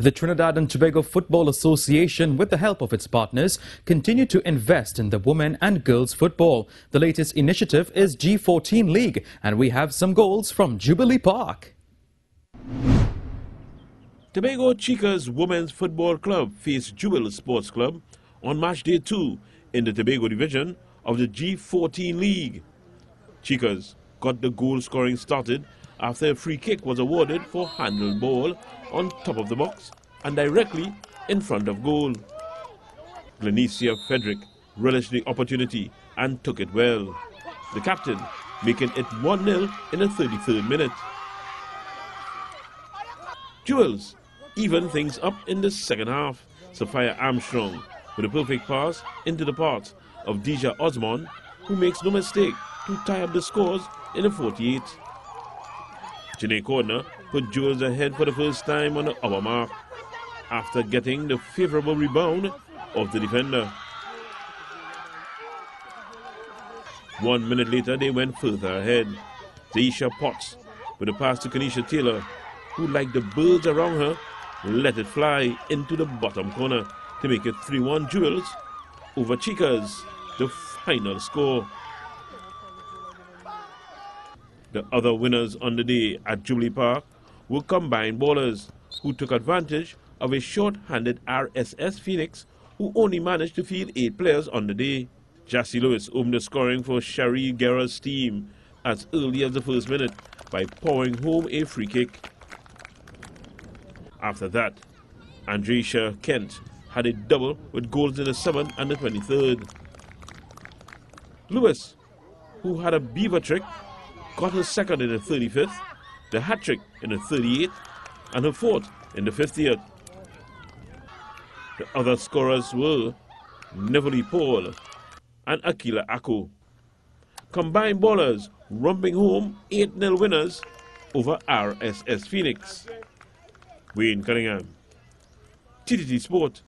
The Trinidad and Tobago Football Association, with the help of its partners, continue to invest in the women and girls football. The latest initiative is G14 League, and we have some goals from Jubilee Park. Tobago Chicas Women's Football Club faced Jubilee Sports Club on match day 2 in the Tobago division of the G14 League. Chicas got the goal scoring started after a free kick was awarded for handball on top of the box and directly in front of goal. Glenesia Frederick relished the opportunity and took it well, the captain making it 1-0 in the 33rd minute. Jewels even things up in the second half. Sophia Armstrong with a perfect pass into the path of Deja Osman, who makes no mistake to tie up the scores in the 48th. Janae Cordner put Jewels ahead for the first time on the hour mark after getting the favourable rebound of the defender. 1 minute later, they went further ahead. Taisha Potts with a pass to Kanisha Taylor, who, like the birds around her, let it fly into the bottom corner to make it 3-1 Jewels over Chicas, the final score. The other winners on the day at Jubilee Park were combined ballers, who took advantage of a short-handed RSS Phoenix, who only managed to field 8 players on the day. Jassie Lewis opened the scoring for Sherry Guerra's team as early as the first minute by powering home a free kick. After that, Andresha Kent had a double with goals in the 7th and the 23rd. Lewis, who had a beaver trick, got her second in the 35th, the hat-trick in the 38th, and her 4th in the 50th. The other scorers were Nevilley Paul and Akila Aku. Combined ballers romping home 8-0 winners over RSS Phoenix. Wayne Cunningham, TTT Sport,